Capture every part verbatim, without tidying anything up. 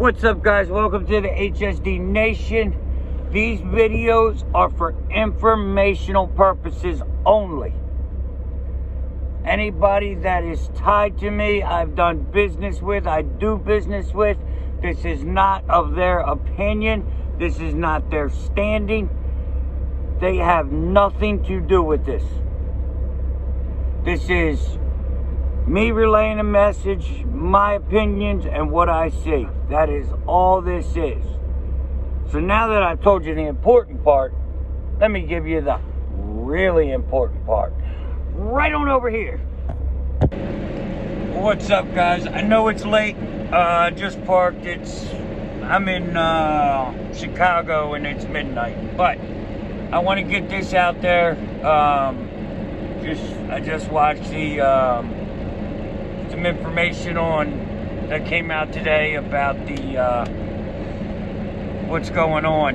What's up, guys? Welcome to the H S D nation. These videos are for informational purposes only. Anybody that is tied to me, I've done business with, I do business with, this is not of their opinion. This is not their standing. They have nothing to do with this. This is me relaying a message, my opinions, and what I see. That is all this is. So now that I've told you the important part, let me give you the really important part. Right on over here. What's up, guys? I know it's late. I uh, just parked. It's I'm in uh, Chicago, and it's midnight. But I want to get this out there. Um, just I just watched the um, some information on that came out today about the uh, what's going on.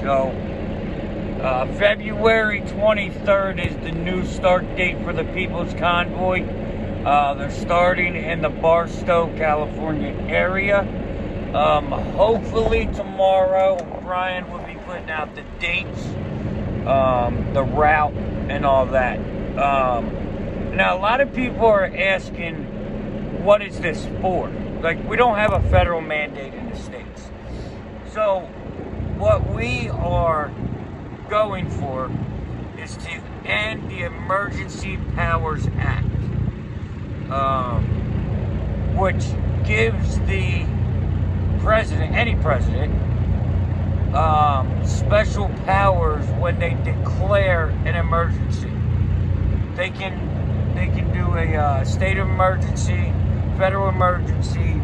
So uh, February twenty-third is the new start date for the People's Convoy. Uh, they're starting in the Barstow, California area. Um, hopefully tomorrow, Brian will be putting out the dates. Um, the route and all that. Um, now, a lot of people are asking, what is this for? Like, we don't have a federal mandate in the states. So, what we are going for is to end the Emergency Powers Act, um, which gives the president, any president, Um, special powers when they declare an emergency. They can they can do a uh, state of emergency, federal emergency,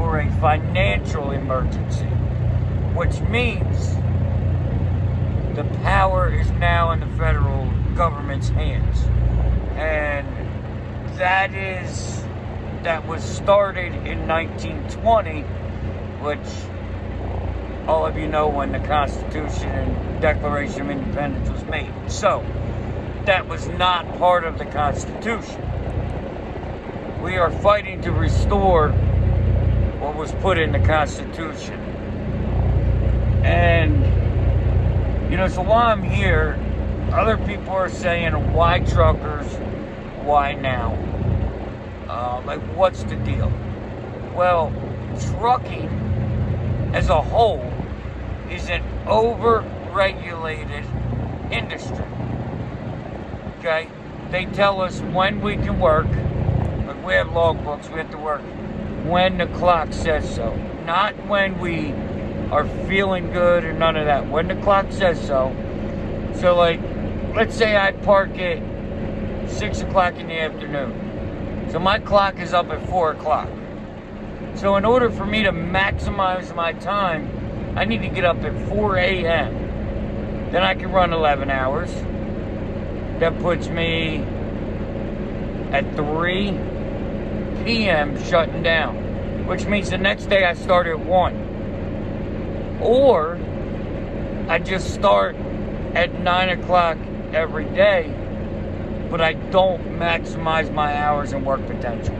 or a financial emergency, which means the power is now in the federal government's hands, and that is that was started in nineteen twenty, which. All of you know when the Constitution and Declaration of Independence was made. So, that was not part of the Constitution. We are fighting to restore what was put in the Constitution. And, you know, so while I'm here, other people are saying, why truckers? Why now? Uh, like, what's the deal? Well, trucking as a whole is an over-regulated industry, okay? They tell us when we can work, but we have logbooks, we have to work when the clock says so. Not when we are feeling good or none of that, when the clock says so. So like, let's say I park at six o'clock in the afternoon. So my clock is up at four o'clock. So in order for me to maximize my time, I need to get up at four A M Then I can run eleven hours. That puts me at three P M shutting down, which means the next day I start at one. Or I just start at nine o'clock every day, but I don't maximize my hours and work potential.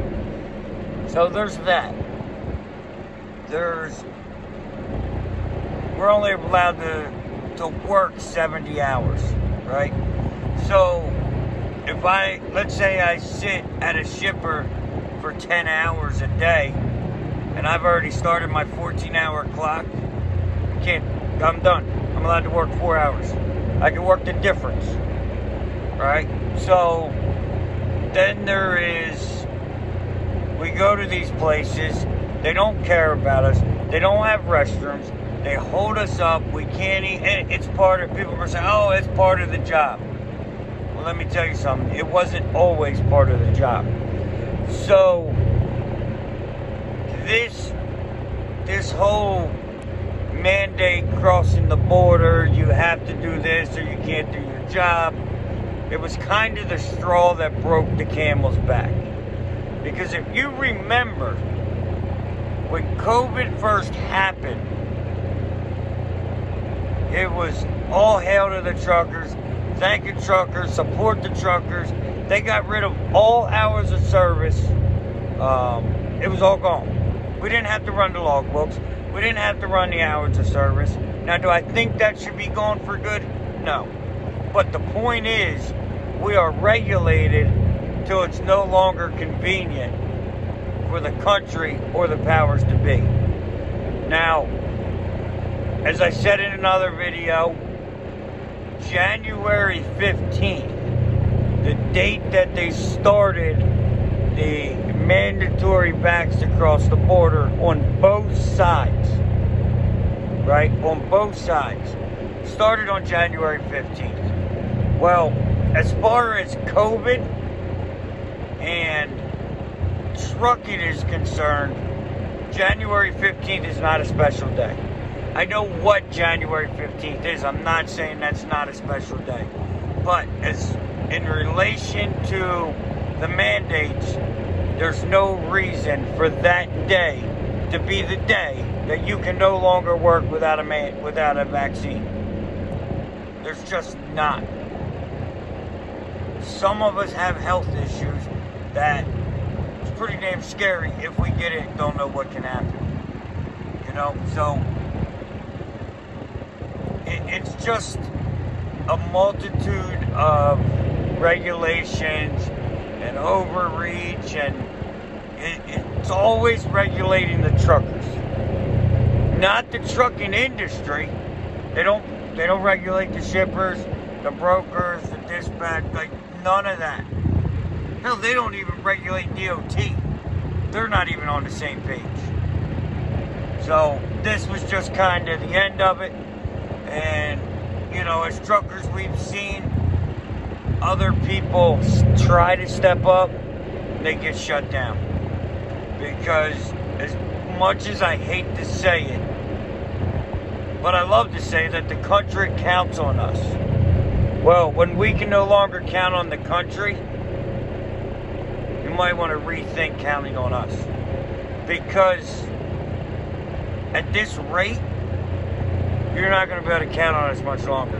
So there's that. There's, we're only allowed to, to work seventy hours, right? So if I, let's say I sit at a shipper for ten hours a day, and I've already started my fourteen hour clock, I can't, I'm done. I'm allowed to work four hours. I can work the difference, right? So then there is, we go to these places, they don't care about us. They don't have restrooms. They hold us up. We can't eat. And it's part of, people are saying, oh, it's part of the job. Well, let me tell you something. It wasn't always part of the job. So, this, this whole mandate crossing the border, you have to do this or you can't do your job, it was kind of the straw that broke the camel's back. Because if you remember, when COVID first happened, it was all hail to the truckers, thank the truckers, support the truckers. They got rid of all hours of service. Um, it was all gone. We didn't have to run the logbooks. We didn't have to run the hours of service. Now, do I think that should be going for good? No. But the point is, we are regulated till it's no longer convenient for the country or the powers to be. Now, as I said in another video, January fifteenth, the date that they started the mandatory vax across the border on both sides, right? On both sides. Started on January fifteenth. Well, as far as COVID and trucking is concerned, January fifteenth is not a special day. I know what January fifteenth is. I'm not saying that's not a special day. But as in relation to the mandates, there's no reason for that day to be the day that you can no longer work without a man without a vaccine. There's just not. Some of us have health issues that it's pretty damn scary. If we get it, don't know what can happen. You know, so it's just a multitude of regulations and overreach, and it, it's always regulating the truckers, not the trucking industry. They don't they don't regulate the shippers, the brokers, the dispatch, like none of that. Hell, they don't even regulate D O T. They're not even on the same page. So this was just kind of the end of it. And, you know, as truckers, we've seen other people try to step up, they get shut down. Because as much as I hate to say it, but I love to say that the country counts on us. Well, when we can no longer count on the country, you might want to rethink counting on us. Because at this rate, you're not going to be able to count on us much longer.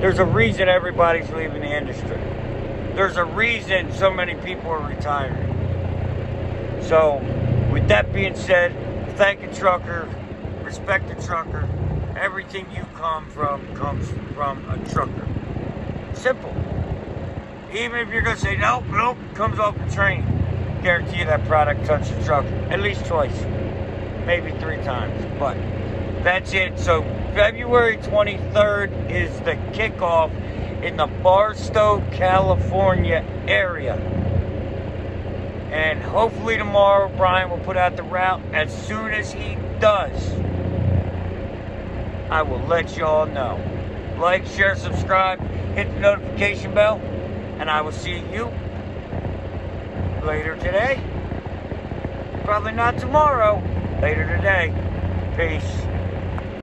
There's a reason everybody's leaving the industry. There's a reason so many people are retiring. So, with that being said, thank a trucker, respect the trucker. Everything you come from comes from a trucker. Simple. Even if you're going to say, nope, nope, comes off the train, guarantee you that product touched the truck at least twice, maybe three times, but that's it. So February twenty-third is the kickoff in the Barstow, California area. And hopefully tomorrow Brian will put out the route. As soon as he does, I will let y'all know. Like, share, subscribe, hit the notification bell, and I will see you later today. Probably not tomorrow, later today. Peace.